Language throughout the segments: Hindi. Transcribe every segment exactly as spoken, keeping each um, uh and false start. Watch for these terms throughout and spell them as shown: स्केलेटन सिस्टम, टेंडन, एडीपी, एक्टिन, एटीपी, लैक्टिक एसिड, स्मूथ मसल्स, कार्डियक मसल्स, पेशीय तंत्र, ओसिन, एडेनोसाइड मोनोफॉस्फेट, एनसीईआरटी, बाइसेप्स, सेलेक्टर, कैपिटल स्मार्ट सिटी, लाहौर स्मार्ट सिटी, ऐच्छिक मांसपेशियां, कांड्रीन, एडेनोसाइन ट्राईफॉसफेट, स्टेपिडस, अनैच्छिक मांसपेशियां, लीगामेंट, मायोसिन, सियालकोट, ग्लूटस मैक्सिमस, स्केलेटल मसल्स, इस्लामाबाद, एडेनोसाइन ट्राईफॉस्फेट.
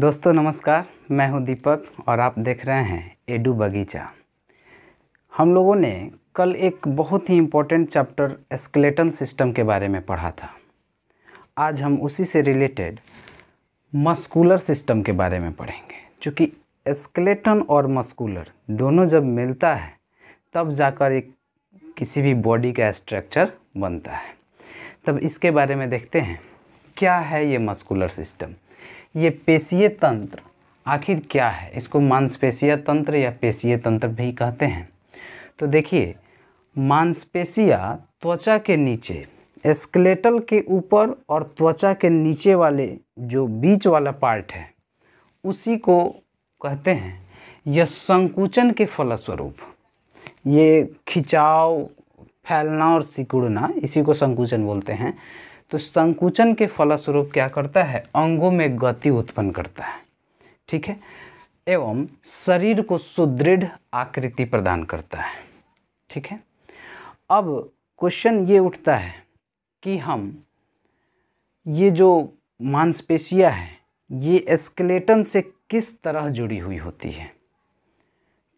दोस्तों नमस्कार, मैं हूं दीपक और आप देख रहे हैं एडू बगीचा। हम लोगों ने कल एक बहुत ही इम्पोर्टेंट चैप्टर स्केलेटन सिस्टम के बारे में पढ़ा था। आज हम उसी से रिलेटेड मस्कुलर सिस्टम के बारे में पढ़ेंगे, क्योंकि स्केलेटन और मस्कुलर दोनों जब मिलता है तब जाकर एक किसी भी बॉडी का स्ट्रक्चर बनता है। तब इसके बारे में देखते हैं क्या है ये मस्कुलर सिस्टम, ये पेशीय तंत्र आखिर क्या है। इसको मांसपेशीय तंत्र या पेशीय तंत्र भी कहते हैं। तो देखिए, मांसपेशियां त्वचा के नीचे, स्केलेटल के ऊपर और त्वचा के नीचे वाले जो बीच वाला पार्ट है उसी को कहते हैं। यह संकुचन के फलस्वरूप, ये खिंचाव, फैलना और सिकुड़ना, इसी को संकुचन बोलते हैं। तो संकुचन के फलस्वरूप क्या करता है, अंगों में गति उत्पन्न करता है, ठीक है, एवं शरीर को सुदृढ़ आकृति प्रदान करता है, ठीक है। अब क्वेश्चन ये उठता है कि हम ये जो मांसपेशियां हैं ये स्केलेटन से किस तरह जुड़ी हुई होती है,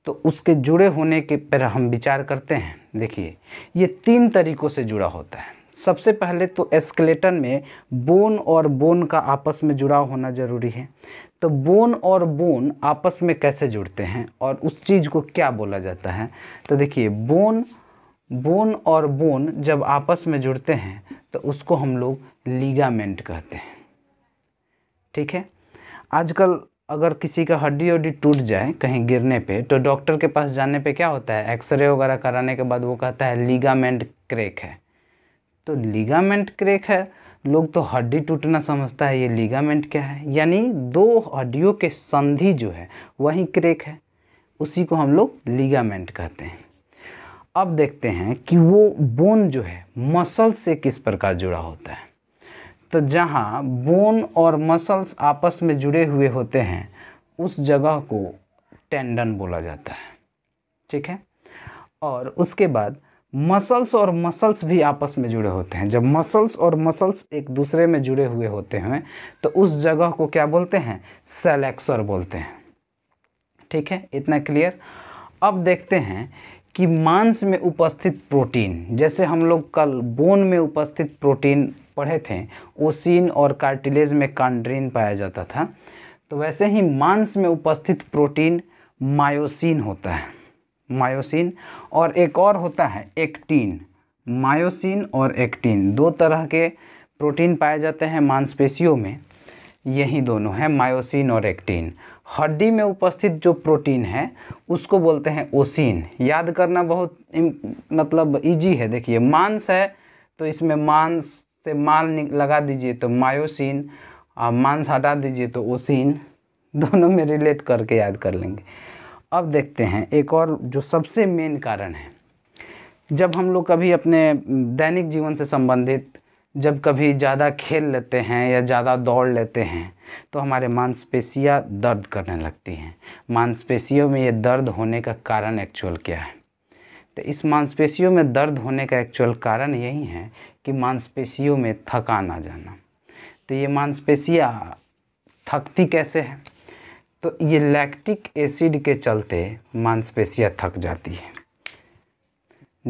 तो उसके जुड़े होने के पर हम विचार करते हैं। देखिए, ये तीन तरीक़ों से जुड़ा होता है। सबसे पहले तो स्केलेटन में बोन और बोन का आपस में जुड़ाव होना ज़रूरी है। तो बोन और बोन आपस में कैसे जुड़ते हैं और उस चीज़ को क्या बोला जाता है, तो देखिए, बोन बोन और बोन जब आपस में जुड़ते हैं तो उसको हम लोग लीगामेंट कहते हैं, ठीक है। आजकल अगर किसी का हड्डी उड्डी टूट जाए कहीं गिरने पे, तो डॉक्टर के पास जाने पे क्या होता है, एक्सरे वगैरह कराने के बाद वो कहता है लीगामेंट क्रैक है। तो लीगामेंट क्रैक है, लोग तो हड्डी टूटना समझता है, ये लीगामेंट क्या है, यानी दो हड्डियों के संधि जो है वही क्रैक है, उसी को हम लोग लीगामेंट कहते हैं। अब देखते हैं कि वो बोन जो है मसल से किस प्रकार जुड़ा होता है। तो जहाँ बोन और मसल्स आपस में जुड़े हुए होते हैं उस जगह को टेंडन बोला जाता है, ठीक है। और उसके बाद मसल्स और मसल्स भी आपस में जुड़े होते हैं। जब मसल्स और मसल्स एक दूसरे में जुड़े हुए होते हैं तो उस जगह को क्या बोलते हैं, सेलेक्टर बोलते हैं, ठीक है। इतना क्लियर। अब देखते हैं कि मांस में उपस्थित प्रोटीन, जैसे हम लोग कल बोन में उपस्थित प्रोटीन पढ़े थे, ओसिन और कार्टिलेज में कांड्रीन पाया जाता था, तो वैसे ही मांस में उपस्थित प्रोटीन मायोसिन होता है, मायोसिन, और एक और होता है एक्टिन। मायोसिन और एक्टिन दो तरह के प्रोटीन पाए जाते हैं मांसपेशियों में, यही दोनों हैं, मायोसिन और एक्टिन। हड्डी में उपस्थित जो प्रोटीन है उसको बोलते हैं ओसिन। याद करना बहुत मतलब इजी है। देखिए, मांस है तो इसमें मांस से माल लगा दीजिए तो मायोसिन, मांस हटा दीजिए तो ओसिन, दोनों में रिलेट करके याद कर लेंगे। अब देखते हैं एक और जो सबसे मेन कारण है, जब हम लोग कभी अपने दैनिक जीवन से संबंधित जब कभी ज़्यादा खेल लेते हैं या ज़्यादा दौड़ लेते हैं तो हमारे मांसपेशियां दर्द करने लगती हैं। मांसपेशियों में ये दर्द होने का कारण एक्चुअल क्या है, तो इस मांसपेशियों में दर्द होने का एक्चुअल कारण यही है कि मांसपेशियों में थकान आ जाना। तो ये मांसपेशियां थकती कैसे हैं, तो ये लैक्टिक एसिड के चलते मांसपेशियां थक जाती है।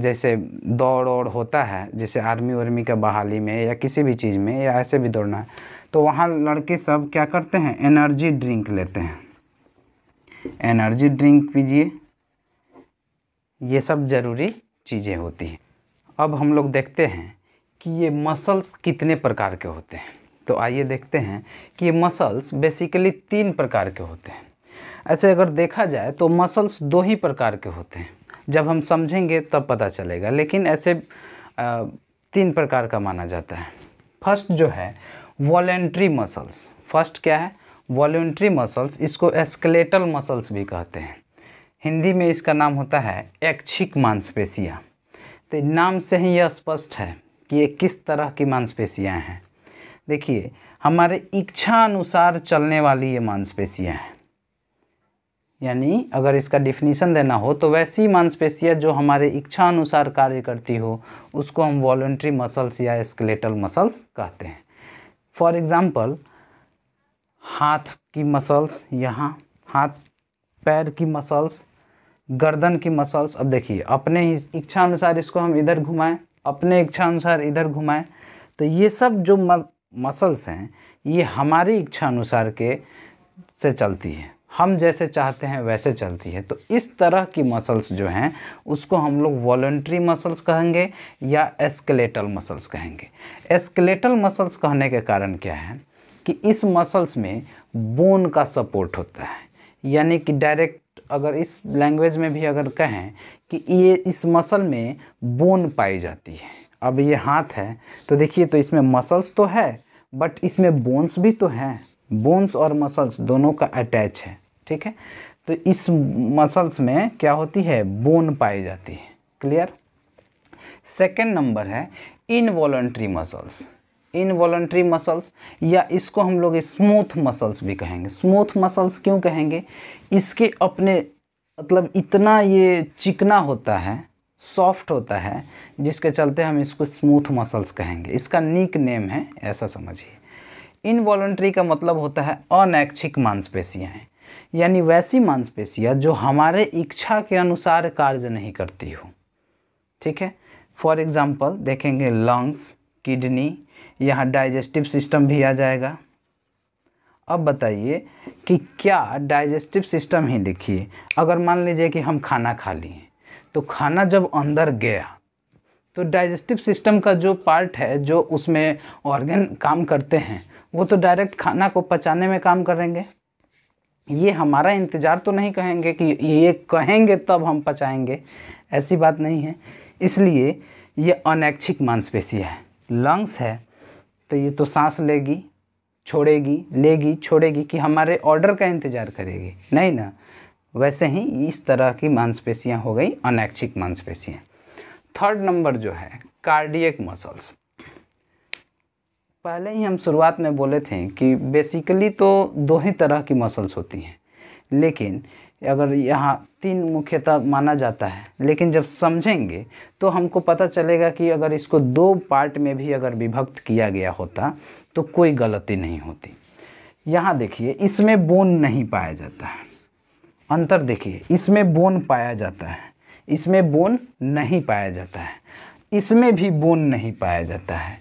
जैसे दौड़ और होता है, जैसे आर्मी वर्मी का बहाली में या किसी भी चीज़ में या ऐसे भी दौड़ना है, तो वहाँ लड़के सब क्या करते हैं, एनर्जी ड्रिंक लेते हैं। एनर्जी ड्रिंक पीजिए, ये सब ज़रूरी चीज़ें होती हैं। अब हम लोग देखते हैं कि ये मसल्स कितने प्रकार के होते हैं। तो आइए देखते हैं कि ये मसल्स बेसिकली तीन प्रकार के होते हैं। ऐसे अगर देखा जाए तो मसल्स दो ही प्रकार के होते हैं, जब हम समझेंगे तब पता चलेगा, लेकिन ऐसे आ, तीन प्रकार का माना जाता है। फर्स्ट जो है वॉलंटरी मसल्स, फर्स्ट क्या है, वॉलंटरी मसल्स, इसको स्केलेटल मसल्स भी कहते हैं। हिंदी में इसका नाम होता है ऐच्छिक मांसपेशियां। तो नाम से ही यह स्पष्ट है कि ये किस तरह की मांसपेशियां हैं। देखिए, हमारे इच्छा अनुसार चलने वाली ये मांसपेशियां हैं, यानी अगर इसका डिफिनीशन देना हो तो वैसी मांसपेशियां जो हमारे इच्छा अनुसार कार्य करती हो उसको हम वॉलंटरी मसल्स या स्केलेटल मसल्स कहते हैं। फॉर एग्जांपल, हाथ की मसल्स, यहाँ हाथ पैर की मसल्स, गर्दन की मसल्स। अब देखिए अपने ही इच्छा अनुसार इसको हम इधर घुमाएं, अपने इच्छा अनुसार इधर घुमाएं, तो ये सब जो मसल्स हैं ये हमारी इच्छा अनुसार के से चलती है, हम जैसे चाहते हैं वैसे चलती है। तो इस तरह की मसल्स जो हैं उसको हम लोग वॉलंटरी मसल्स कहेंगे या स्केलेटल मसल्स कहेंगे। स्केलेटल मसल्स कहने के कारण क्या है कि इस मसल्स में बोन का सपोर्ट होता है, यानी कि डायरेक्ट अगर इस लैंग्वेज में भी अगर कहें कि ये इस मसल में बोन पाई जाती है। अब ये हाथ है तो देखिए, तो इसमें मसल्स तो है बट इसमें बोन्स भी तो हैं, बोन्स और मसल्स दोनों का अटैच है, ठीक है। तो इस मसल्स में क्या होती है, बोन पाई जाती है, क्लियर। सेकेंड नंबर है इनवोलंटरी मसल्स। इनवॉलंटरी मसल्स या इसको हम लोग स्मूथ मसल्स भी कहेंगे। स्मूथ मसल्स क्यों कहेंगे, इसके अपने मतलब इतना ये चिकना होता है, सॉफ्ट होता है, जिसके चलते हम इसको स्मूथ मसल्स कहेंगे, इसका नीक नेम है, ऐसा समझिए। इनवॉलंटरी का मतलब होता है अनैच्छिक मांसपेशियां, यानी वैसी मांसपेशियां जो हमारे इच्छा के अनुसार कार्य नहीं करती हो, ठीक है। फॉर एग्ज़ाम्पल देखेंगे लंग्स, किडनी, यहाँ डाइजेस्टिव सिस्टम भी आ जाएगा। अब बताइए कि क्या डाइजेस्टिव सिस्टम ही, देखिए अगर मान लीजिए कि हम खाना खा लिए तो खाना जब अंदर गया तो डाइजेस्टिव सिस्टम का जो पार्ट है, जो उसमें ऑर्गन काम करते हैं, वो तो डायरेक्ट खाना को पचाने में काम करेंगे। ये हमारा इंतज़ार तो नहीं कहेंगे कि ये कहेंगे तब हम पचाएंगे, ऐसी बात नहीं है। इसलिए ये अनैच्छिक मांसपेशी है। लंग्स है तो ये तो सांस लेगी, छोड़ेगी, लेगी, छोड़ेगी, कि हमारे ऑर्डर का इंतज़ार करेगी नहीं ना। वैसे ही इस तरह की मांसपेशियां हो गई अनैच्छिक मांसपेशियां। थर्ड नंबर जो है कार्डियक मसल्स। पहले ही हम शुरुआत में बोले थे कि बेसिकली तो दो ही तरह की मसल्स होती हैं, लेकिन अगर यहाँ तीन मुख्यतः माना जाता है, लेकिन जब समझेंगे तो हमको पता चलेगा कि अगर इसको दो पार्ट में भी अगर विभक्त किया गया होता तो कोई गलती नहीं होती। यहाँ देखिए इसमें बोन नहीं पाया जाता है, अंतर देखिए, इसमें बोन पाया जाता है, इसमें बोन नहीं पाया जाता है, इसमें भी बोन नहीं पाया जाता है।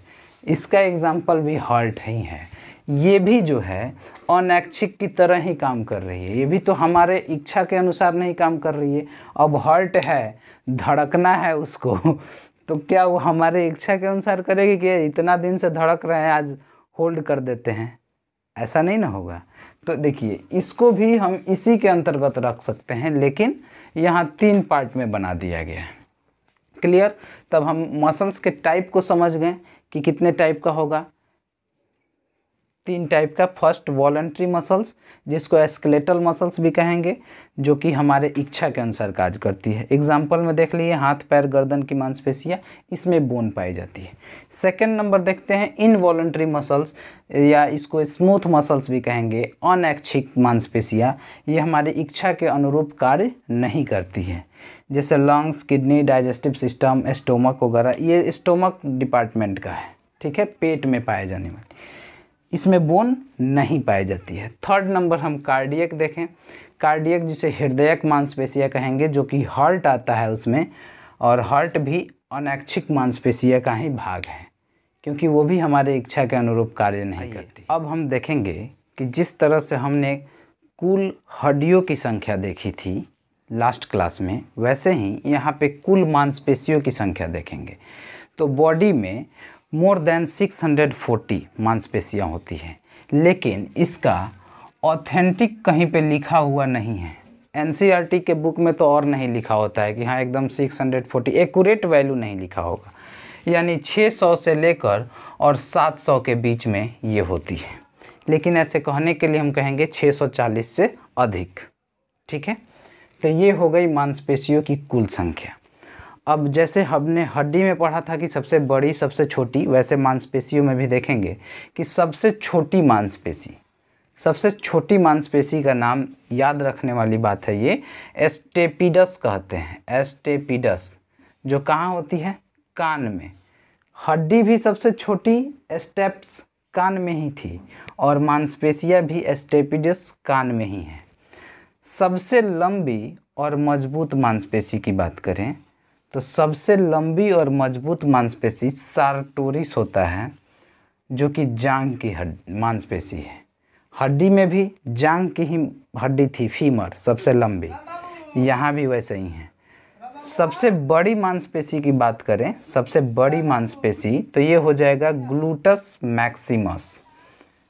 इसका एग्जाम्पल भी हार्ट ही है, ये भी जो है अनैच्छिक की तरह ही काम कर रही है, ये भी तो हमारे इच्छा के अनुसार नहीं काम कर रही है। अब हार्ट है, धड़कना है उसको, तो क्या वो हमारे इच्छा के अनुसार करेगी कि इतना दिन से धड़क रहे हैं आज होल्ड कर देते हैं, ऐसा नहीं ना होगा। तो देखिए इसको भी हम इसी के अंतर्गत रख सकते हैं, लेकिन यहाँ तीन पार्ट में बना दिया गया है, क्लियर। तब हम मसल्स के टाइप को समझ गए कि कितने टाइप का होगा, तीन टाइप का। फर्स्ट वॉलंटरी मसल्स, जिसको स्केलेटल मसल्स भी कहेंगे, जो कि हमारे इच्छा के अनुसार कार्य करती है। एग्जाम्पल में देख लीजिए हाथ, पैर, गर्दन की मांसपेशियां, इसमें बोन पाई जाती है। सेकंड नंबर देखते हैं इनवॉलंटरी मसल्स, या इसको स्मूथ मसल्स भी कहेंगे, अनैच्छिक मांसपेशियां, ये हमारी इच्छा के अनुरूप कार्य नहीं करती है, जैसे lungs, kidney, digestive system, stomach वगैरह। ये स्टोमक डिपार्टमेंट का है, ठीक है, पेट में पाए जाने वाली, इसमें बोन नहीं पाई जाती है। थर्ड नंबर हम कार्डियक देखें। कार्डियक जिसे हृदयक मांसपेशियां कहेंगे, जो कि हार्ट आता है उसमें, और हार्ट भी अनैच्छिक मांसपेशियां का ही भाग है, क्योंकि वो भी हमारे इच्छा के अनुरूप कार्य नहीं करती। अब हम देखेंगे कि जिस तरह से हमने कुल हड्डियों की संख्या देखी थी लास्ट क्लास में, वैसे ही यहाँ पे कुल मांसपेशियों की संख्या देखेंगे। तो बॉडी में more than six hundred forty मांसपेशियाँ होती हैं, लेकिन इसका ऑथेंटिक कहीं पे लिखा हुआ नहीं है। एनसीईआरटी के बुक में तो और नहीं लिखा होता है कि हाँ एकदम six hundred forty, accurate value नहीं लिखा होगा, यानी छह सौ से लेकर और सात सौ के बीच में ये होती है, लेकिन ऐसे कहने के लिए हम कहेंगे छह सौ चालीस से अधिक, ठीक है। तो ये हो गई मांसपेशियों की कुल संख्या। अब जैसे हमने हड्डी में पढ़ा था कि सबसे बड़ी, सबसे छोटी, वैसे मांसपेशियों में भी देखेंगे कि सबसे छोटी मांसपेशी, सबसे छोटी मांसपेशी का नाम याद रखने वाली बात है, ये स्टेपिडस कहते हैं। स्टेपिडस जो कहाँ होती है, कान में। हड्डी भी सबसे छोटी, स्टेप्स कान में ही थी और मांसपेशियां भी स्टेपिडस कान में ही हैं। सबसे लंबी और मजबूत मांसपेशी की बात करें तो सबसे लंबी और मजबूत मांसपेशी सार्टोरिस होता है, जो कि जांघ की हड्डी मांसपेशी है। हड्डी में भी जांघ की ही हड्डी थी फीमर सबसे लंबी, यहाँ भी वैसे ही है। सबसे बड़ी मांसपेशी की बात करें, सबसे बड़ी मांसपेशी तो ये हो जाएगा ग्लूटस मैक्सिमस।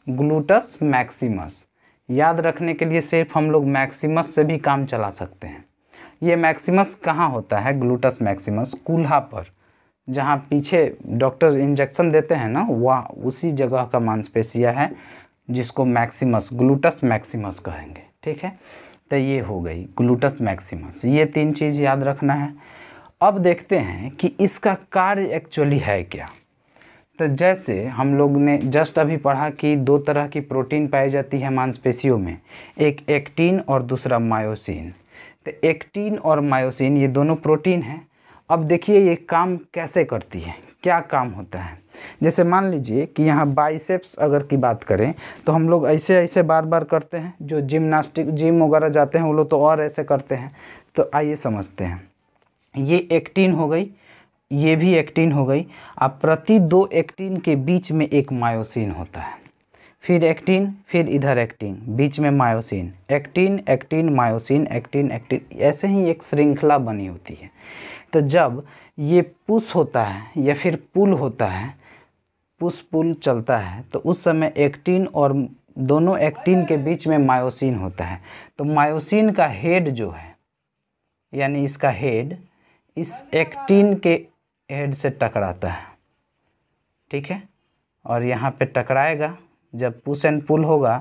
ग्लूटस मैक्सिमस याद रखने के लिए सिर्फ हम लोग मैक्सिमस से भी काम चला सकते हैं। ये मैक्सिमस कहाँ होता है? ग्लूटस मैक्सिमस कूल्हा पर, जहाँ पीछे डॉक्टर इंजेक्शन देते हैं ना, वह उसी जगह का मांसपेशिया है जिसको मैक्सिमस ग्लूटस मैक्सिमस कहेंगे। ठीक है, तो ये हो गई ग्लूटस मैक्सिमस। ये तीन चीज़ याद रखना है। अब देखते हैं कि इसका कार्य एक्चुअली है क्या। तो जैसे हम लोग ने जस्ट अभी पढ़ा कि दो तरह की प्रोटीन पाई जाती है मांसपेशियों में, एक एक्टिन और दूसरा मायोसिन। तो एक्टिन और मायोसिन ये दोनों प्रोटीन हैं। अब देखिए ये काम कैसे करती है, क्या काम होता है। जैसे मान लीजिए कि यहाँ बाइसेप्स अगर की बात करें तो हम लोग ऐसे ऐसे बार बार करते हैं, जो जिमनास्टिक जिम वगैरह जाते हैं वो लोग तो और ऐसे करते हैं। तो आइए समझते हैं, ये एक्टिन हो गई, ये भी एक्टिन हो गई। अब प्रति दो एक्टिन के बीच में एक मायोसिन होता है, फिर एक्टिन, फिर इधर एक्टिन, बीच में मायोसिन, एक्टिन एक्टिन मायोसिन एक्टिन एक्टिन, ऐसे ही एक श्रृंखला बनी होती है। तो जब ये पुश होता है या फिर पुल होता है, पुश पुल चलता है, तो उस समय एक्टिन और दोनों एक्टिन के बीच में मायोसिन होता है। तो मायोसिन का हेड जो है, यानी इसका हेड इस एक्टिन के हेड से टकराता है, ठीक है, और यहाँ पे टकराएगा। जब पुश एंड पुल होगा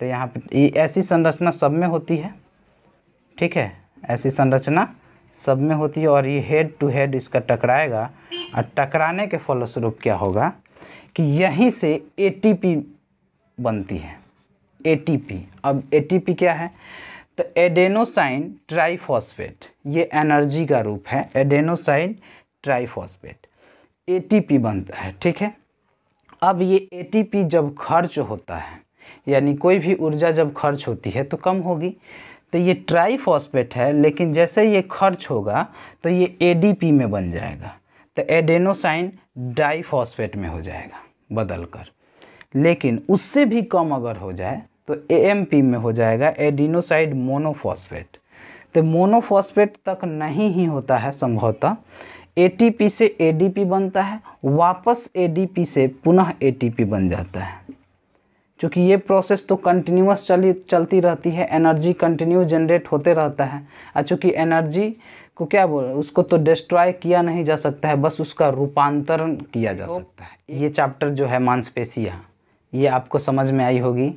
तो यहाँ पे, ऐसी संरचना सब में होती है, ठीक है, ऐसी संरचना सब में होती है। और ये हेड टू हेड इसका टकराएगा, और टकराने के फलस्वरूप क्या होगा कि यहीं से एटीपी बनती है। एटीपी, अब एटीपी क्या है? तो एडेनोसाइन ट्राईफॉसफेट, ये एनर्जी का रूप है, एडेनोसाइन ट्राईफॉस्फेट, एटीपी बनता है, ठीक है। अब ये एटीपी जब खर्च होता है, यानी कोई भी ऊर्जा जब खर्च होती है तो कम होगी, तो ये ट्राईफॉस्फेट है, लेकिन जैसे ये खर्च होगा तो ये एडीपी में बन जाएगा, तो एडेनोसाइन डाई फॉस्फेट में हो जाएगा बदलकर। लेकिन उससे भी कम अगर हो जाए तो एएमपी में हो जाएगा एडेनोसाइड मोनोफॉस्फेट। तो मोनोफॉस्फेट तक नहीं ही होता है संभवतः, एटीपी से एडीपी बनता है, वापस एडीपी से पुनः एटीपी बन जाता है। क्योंकि ये प्रोसेस तो कंटिन्यूस चली चलती रहती है, एनर्जी कंटिन्यू जनरेट होते रहता है। और चूँकि एनर्जी को क्या बोल, उसको तो डिस्ट्रॉय किया नहीं जा सकता है, बस उसका रूपांतरण किया जा सकता है। ये चैप्टर जो है मांसपेशियाँ, ये आपको समझ में आई होगी।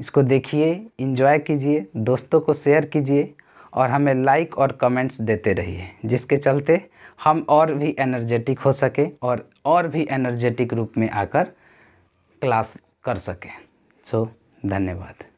इसको देखिए, एंजॉय कीजिए, दोस्तों को शेयर कीजिए और हमें लाइक और कमेंट्स देते रहिए, जिसके चलते हम और भी एनर्जेटिक हो सके और और भी एनर्जेटिक रूप में आकर क्लास कर सकें। सो धन्यवाद।